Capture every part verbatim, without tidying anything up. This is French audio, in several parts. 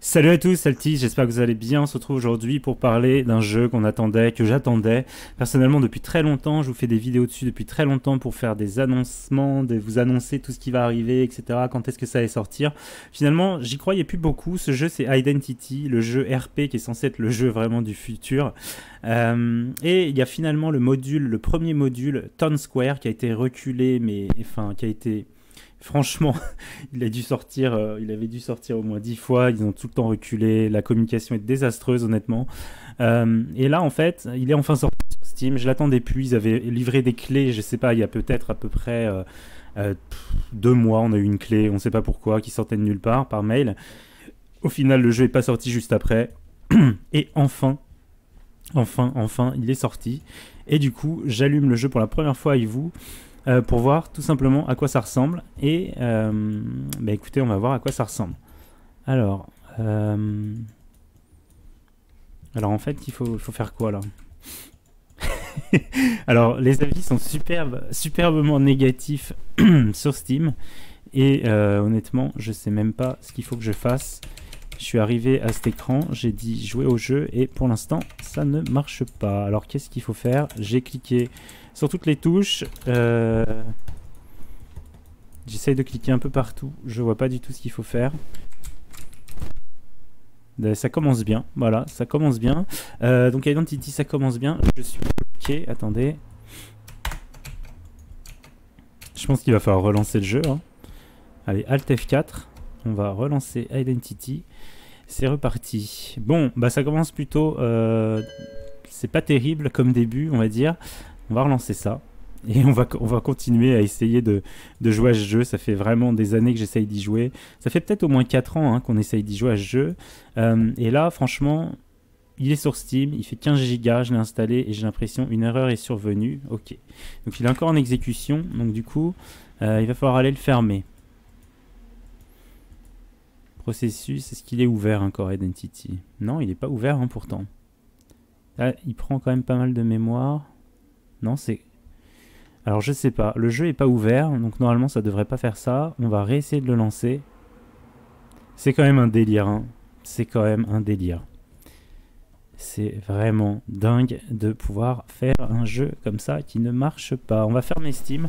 Salut à tous, Altis, j'espère que vous allez bien. On se retrouve aujourd'hui pour parler d'un jeu qu'on attendait, que j'attendais personnellement depuis très longtemps. Je vous fais des vidéos dessus depuis très longtemps pour faire des annoncements, de vous annoncer tout ce qui va arriver, et cetera. Quand est-ce que ça allait sortir. Finalement, j'y croyais plus beaucoup. Ce jeu, c'est Identity, le jeu R P qui est censé être le jeu vraiment du futur. Euh, et il y a finalement le module, le premier module, Town Square, qui a été reculé, mais enfin, qui a été... Franchement, il a dû sortir, euh, il avait dû sortir au moins dix fois, ils ont tout le temps reculé, la communication est désastreuse honnêtement. Euh, et là en fait, il est enfin sorti sur Steam, je l'attendais plus, ils avaient livré des clés, je sais pas, il y a peut-être à peu près euh, euh, deux mois, on a eu une clé, on sait pas pourquoi, qui sortait de nulle part, par mail. Au final, le jeu n'est pas sorti juste après, et enfin... Enfin, enfin, il est sorti. Et du coup, j'allume le jeu pour la première fois avec vous euh, pour voir tout simplement à quoi ça ressemble. Et euh, bah écoutez, on va voir à quoi ça ressemble. Alors, euh... alors en fait, il faut, faut faire quoi là? Alors, les avis sont superbes, superbement négatifs sur Steam. Et euh, honnêtement, je sais même pas ce qu'il faut que je fasse. Je suis arrivé à cet écran, j'ai dit jouer au jeu et pour l'instant ça ne marche pas. Alors qu'est-ce qu'il faut faire? J'ai cliqué sur toutes les touches. Euh... J'essaye de cliquer un peu partout, je vois pas du tout ce qu'il faut faire. Ça commence bien, voilà, ça commence bien. Euh, donc Identity, ça commence bien. Je suis bloqué, attendez. Je pense qu'il va falloir relancer le jeu. Hein. Allez, Alt F quatre. On va relancer Identity. C'est reparti. Bon, bah ça commence plutôt... Euh, c'est pas terrible comme début, on va dire. On va relancer ça. Et on va, on va continuer à essayer de, de jouer à ce jeu. Ça fait vraiment des années que j'essaye d'y jouer. Ça fait peut-être au moins quatre ans hein, qu'on essaye d'y jouer à ce jeu. Euh, et là, franchement, il est sur Steam. Il fait quinze gigas. Je l'ai installé et j'ai l'impression qu'une erreur est survenue. Ok. Donc il est encore en exécution. Donc du coup, euh, il va falloir aller le fermer. Processus, est-ce qu'il est ouvert encore Identity? Non, il n'est pas ouvert hein, pourtant. Là, il prend quand même pas mal de mémoire. Non, c'est... Alors je sais pas, le jeu n'est pas ouvert, donc normalement ça devrait pas faire ça. On va réessayer de le lancer. C'est quand même un délire, hein. C'est quand même un délire. C'est vraiment dingue de pouvoir faire un jeu comme ça qui ne marche pas. On va fermer Steam.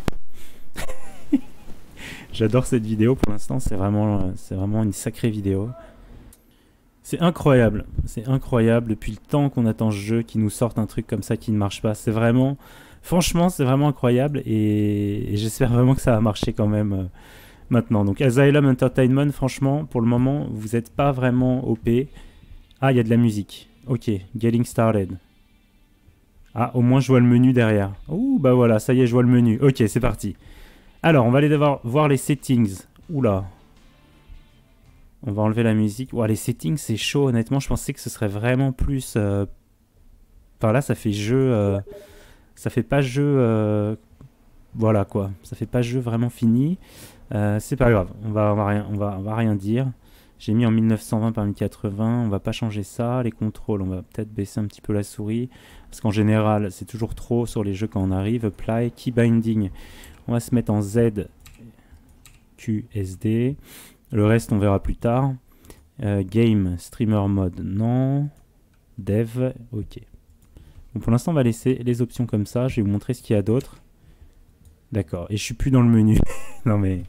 J'adore cette vidéo pour l'instant, c'est vraiment, c'est vraiment une sacrée vidéo. C'est incroyable, c'est incroyable depuis le temps qu'on attend ce jeu, qui nous sorte un truc comme ça qui ne marche pas. C'est vraiment, franchement, c'est vraiment incroyable et, et j'espère vraiment que ça va marcher quand même euh, maintenant. Donc Asylum Entertainment, franchement, pour le moment, vous n'êtes pas vraiment O P. Ah, il y a de la musique. Ok, Getting Started. Ah, au moins je vois le menu derrière. Ouh, bah voilà, ça y est, je vois le menu. Ok, c'est parti. Alors, on va aller devoir voir les settings. Oula. On va enlever la musique. Ouah, les settings, c'est chaud, honnêtement. Je pensais que ce serait vraiment plus... Euh... Enfin, là, ça fait jeu... Euh... Ça fait pas jeu... Euh... Voilà, quoi. Ça fait pas jeu vraiment fini. Euh, c'est pas grave. On va, on va rien, on va, on va rien dire. J'ai mis en mille neuf cent vingt par mille quatre-vingts. On va pas changer ça. Les contrôles, on va peut-être baisser un petit peu la souris. Parce qu'en général, c'est toujours trop sur les jeux quand on arrive. Apply, key binding. On va se mettre en Z, Q, S D. Le reste, on verra plus tard. Euh, game, streamer mode, non. Dev, ok. Bon, pour l'instant, on va laisser les options comme ça. Je vais vous montrer ce qu'il y a d'autre. D'accord. Et je suis plus dans le menu. Non, mais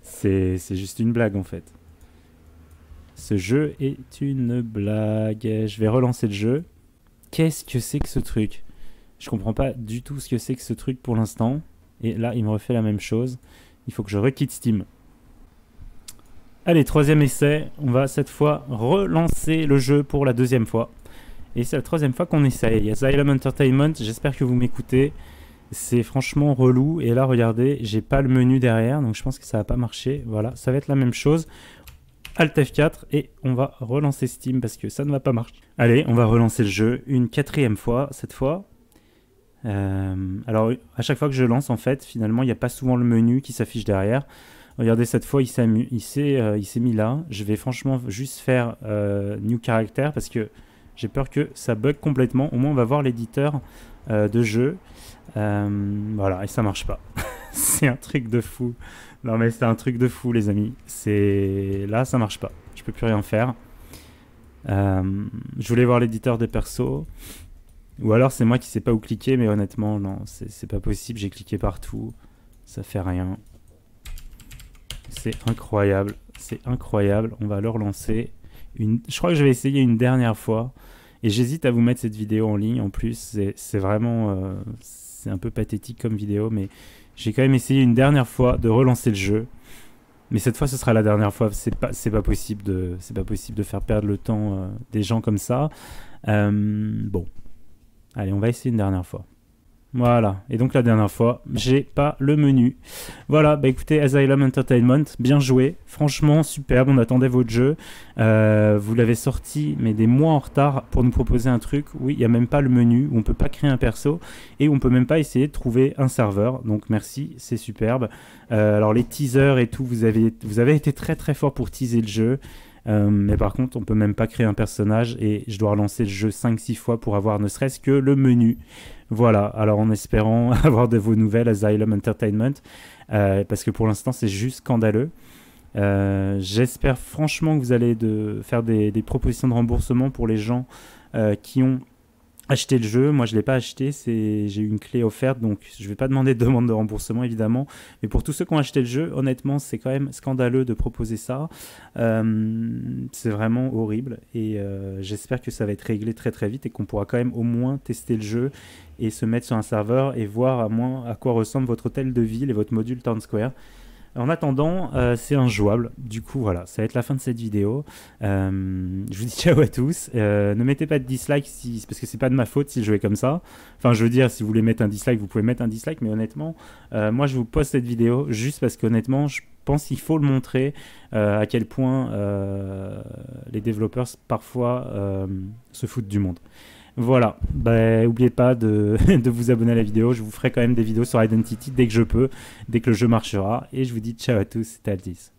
c'est juste une blague, en fait. Ce jeu est une blague. Je vais relancer le jeu. Qu'est-ce que c'est que ce truc? Je comprends pas du tout ce que c'est que ce truc pour l'instant. Et là, il me refait la même chose. Il faut que je requitte Steam. Allez, troisième essai. On va cette fois relancer le jeu pour la deuxième fois. Et c'est la troisième fois qu'on essaye. Il y a Asylum Entertainment. J'espère que vous m'écoutez. C'est franchement relou. Et là, regardez, j'ai pas le menu derrière. Donc, je pense que ça va pas marcher. Voilà, ça va être la même chose. Alt F quatre et on va relancer Steam parce que ça ne va pas marcher. Allez, on va relancer le jeu une quatrième fois cette fois. Euh, alors à chaque fois que je lance en fait finalement il n'y a pas souvent le menu qui s'affiche derrière. Regardez cette fois il s'est euh, mis là. Je vais franchement juste faire euh, new character parce que j'ai peur que ça bug complètement. Au moins on va voir l'éditeur euh, de jeu. Euh, voilà et ça marche pas. C'est un truc de fou. Non mais c'est un truc de fou les amis. C'est là ça marche pas. Je peux plus rien faire. Euh, je voulais voir l'éditeur des persos. Ou alors c'est moi qui sais pas où cliquer, mais honnêtement, non, c'est pas possible. J'ai cliqué partout, ça fait rien. C'est incroyable, c'est incroyable. On va leur lancer une... Je crois que je vais essayer une dernière fois. Et j'hésite à vous mettre cette vidéo en ligne en plus. C'est vraiment... Euh, c'est un peu pathétique comme vidéo, mais j'ai quand même essayé une dernière fois de relancer le jeu. Mais cette fois, ce sera la dernière fois. C'est pas, c'est pas possible de, c'est pas possible de faire perdre le temps euh, des gens comme ça. Euh, bon. Allez, on va essayer une dernière fois. Voilà. Et donc, la dernière fois, j'ai pas le menu. Voilà. Bah écoutez, Asylum Entertainment, bien joué. Franchement, superbe. On attendait votre jeu. Euh, vous l'avez sorti, mais des mois en retard pour nous proposer un truc. Oui, il n'y a même pas le menu. Où on ne peut pas créer un perso. Et on ne peut même pas essayer de trouver un serveur. Donc, merci. C'est superbe. Euh, alors, les teasers et tout, vous avez, vous avez été très, très fort pour teaser le jeu. Euh, mais par contre, on peut même pas créer un personnage et je dois relancer le jeu cinq six fois pour avoir ne serait-ce que le menu. Voilà, alors en espérant avoir de vos nouvelles Asylum Entertainment, euh, parce que pour l'instant c'est juste scandaleux. Euh, j'espère franchement que vous allez de faire des, des propositions de remboursement pour les gens euh, qui ont acheté le jeu. Moi je ne l'ai pas acheté, j'ai eu une clé offerte, donc je ne vais pas demander de demande de remboursement évidemment, mais pour tous ceux qui ont acheté le jeu, honnêtement c'est quand même scandaleux de proposer ça, euh, c'est vraiment horrible, et euh, j'espère que ça va être réglé très très vite et qu'on pourra quand même au moins tester le jeu et se mettre sur un serveur et voir à, moins à quoi ressemble votre hôtel de ville et votre module Town Square. En attendant, euh, c'est injouable. Du coup, voilà, ça va être la fin de cette vidéo. Euh, je vous dis ciao à tous. Euh, ne mettez pas de dislike, si, parce que c'est pas de ma faute si le jeu est comme ça. Enfin, je veux dire, si vous voulez mettre un dislike, vous pouvez mettre un dislike, mais honnêtement, euh, moi, je vous poste cette vidéo juste parce qu'honnêtement, je pense qu'il faut le montrer euh, à quel point euh, les développeurs, parfois, euh, se foutent du monde. Voilà, bah, n'oubliez pas de, de vous abonner à la vidéo, je vous ferai quand même des vidéos sur Identity dès que je peux, dès que le jeu marchera, et je vous dis ciao à tous, c'était Altis.